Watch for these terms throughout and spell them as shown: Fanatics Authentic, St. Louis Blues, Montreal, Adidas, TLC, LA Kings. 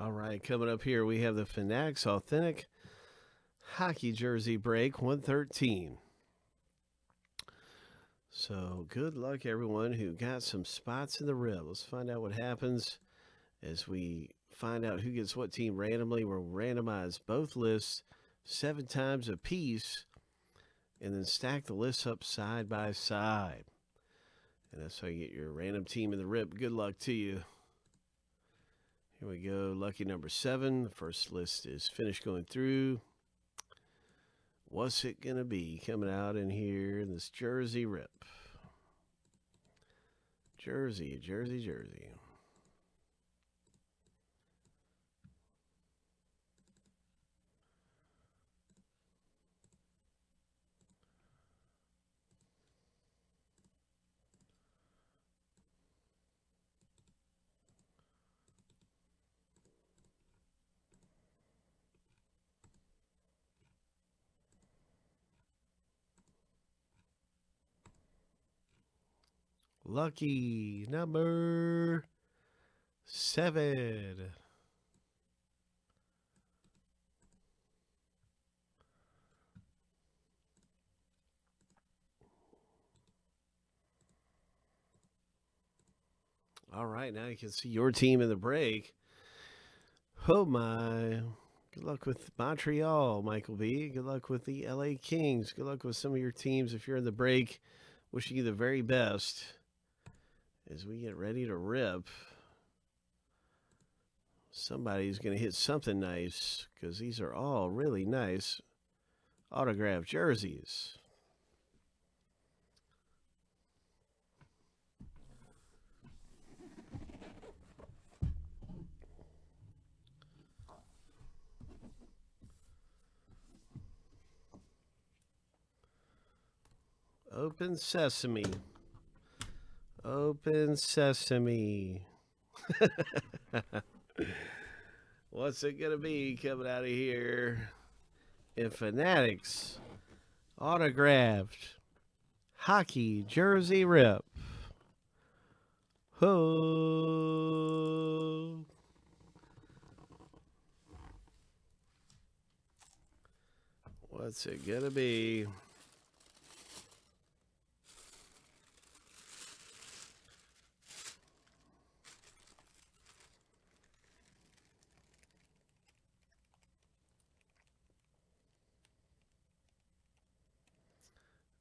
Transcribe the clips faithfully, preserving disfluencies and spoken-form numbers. All right, coming up here, we have the Fanatics Authentic Hockey Jersey Break one thirteen. So good luck, everyone who got some spots in the rib. Let's find out what happens as we find out who gets what team randomly. We'll randomize both lists seven times apiece and then stack the lists up side by side. And that's how you get your random team in the rib. Good luck to you. Here we go. Lucky number seven. The first list is finished going through. What's it going to be coming out in here in this jersey rip? Jersey, jersey, jersey. Lucky number seven. All right, now you can see your team in the break. Oh, my. Good luck with Montreal, Michael B. Good luck with the L A Kings. Good luck with some of your teams if you're in the break. Wishing you the very best as we get ready to rip. Somebody's going to hit something nice because these are all really nice autographed jerseys. Open sesame. Open sesame. What's it going to be coming out of here in Fanatics Autographed Hockey Jersey Rip? Ho! What's it going to be?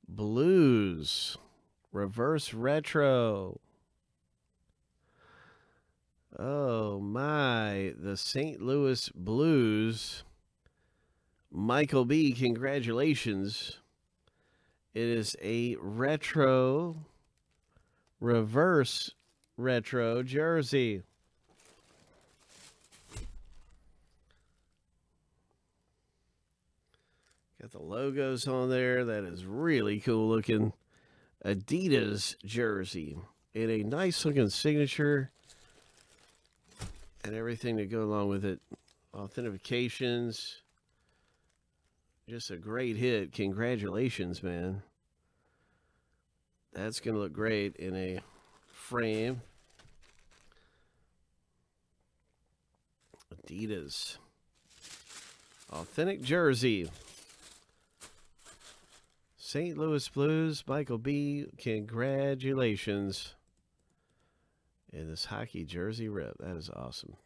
Blues reverse retro. Oh my, the Saint Louis Blues. Michael B, congratulations. It is a retro, reverse retro jersey. Got the logos on there. That is really cool looking. Adidas jersey. And a nice looking signature. And everything to go along with it. Authentications. Just a great hit. Congratulations, man. That's going to look great in a frame. Adidas Authentic jersey. Saint Louis Blues, Michael B, congratulations in this hockey jersey rip. That is awesome.